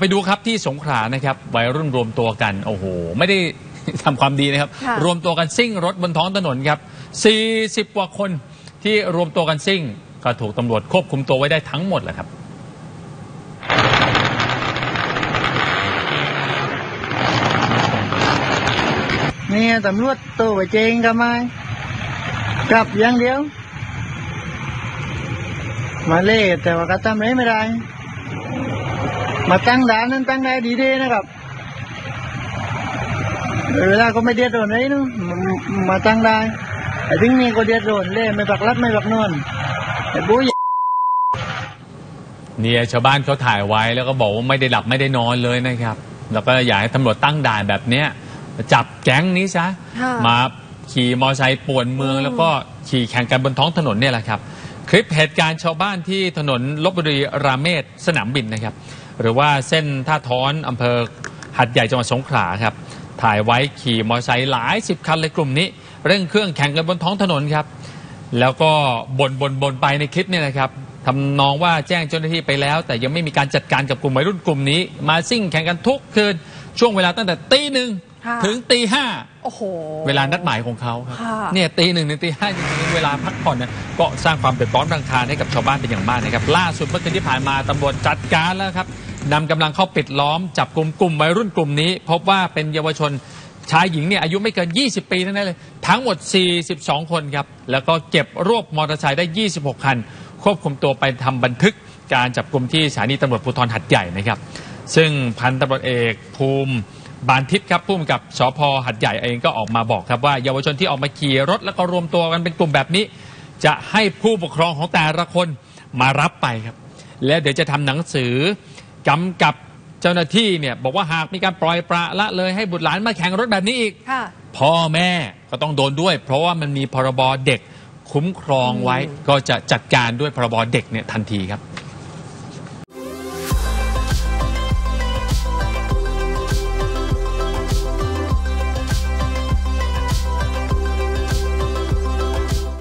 ไปดูครับที่สงขลานะครับวัยรุ่นรวมตัวกันโอ้โหไม่ได้ทำความดีนะครับรวมตัวกันซิ่งรถบนท้องถนนครับ40กว่าคนที่รวมตัวกันซิ่งก็ถูกตำรวจควบคุมตัวไว้ได้ทั้งหมดแหละครับนี่ตำรวจตัวไปเจงทำไมกลับอย่างเดียวมาเล่แต่ว่ากระทำไม่ได้มาตั้งด่านนั้นตั้งได้ดีๆนะครับเวลาก็ไม่เดือดร้อนเลยนะมาตั้งได้แต่ถึงนี่ก็เดือดร้อนเล่ไม่ปักลัดไม่ปักนวลแต่บุ้ยเนี่ยชาวบ้านเขาถ่ายไว้แล้วก็บอกว่าไม่ได้หลับไม่ได้นอนเลยนะครับแล้วก็อยากให้ตำรวจตั้งด่านแบบเนี้ยจับแก๊งนี้ซะมาขี่มอไซค์ป่วนเมืองแล้วก็ขี่แข่งกันบนท้องถนนเนี่ยแหละครับคลิปเหตุการณ์ชาวบ้านที่ถนนลพบุรีราเมศสนามบินนะครับหรือว่าเส้นท่าท้อนอำเภอหัดใหญ่จังหวัดสงขลาครับถ่ายไว้ขี่มอไซค์หลายสิบคันเลยกลุ่มนี้เร่งเครื่องแข่งกันบนท้องถนนครับแล้วก็บ่นไปในคลิปนี่นะครับทำนองว่าแจ้งเจ้าหน้าที่ไปแล้วแต่ยังไม่มีการจัดการกับกลุ่มวัยรุ่นกลุ่มนี้มาซิ่งแข่งกันทุกคืนช่วงเวลาตั้งแต่ตี 1ถึงตี 5โอ้โหเวลานัดหมายของเขาเนี่ยตี 1ถึงตี 5จริงๆเวลาพักผ่อนเนี่ยก็สร้างความเดือดร้อนรำคาญให้กับชาวบ้านเป็นอย่างมากนะครับล่าสุดเมื่อคืนที่ผ่านมาตำรวจจัดการแล้วครับนำกำลังเข้าปิดล้อมจับกลุ่มวัยรุ่นกลุ่มนี้พบว่าเป็นเยาวชนชายหญิงเนี่ยอายุไม่เกิน20ปีทั้งนั้นเลยทั้งหมด42คนครับแล้วก็เก็บรวบมอเตอร์ไซค์ได้26คันควบคุมตัวไปทำบันทึกการจับกลุ่มที่สถานีตำรวจภูธรหัดใหญ่นะครับซึ่งพันตำรวจเอกภูมิบานทิพย์ครับผู้กำกับสพ.หัดใหญ่เองก็ออกมาบอกครับว่าเยาวชนที่ออกมาขี่รถแล้วก็รวมตัวกันเป็นกลุ่มแบบนี้จะให้ผู้ปกครองของแต่ละคนมารับไปครับแล้วเดี๋ยวจะทำหนังสือกำกับเจ้าหน้าที่เนี่ยบอกว่าหากมีการปล่อยปละละเลยให้บุตรหลานมาแข่งรถแบบนี้อีกพ่อแม่ก็ต้องโดนด้วยเพราะว่ามันมีพรบ.เด็กคุ้มครองไว้ก็จะจัดการด้วยพรบ.เด็กเนี่ยทันทีครับ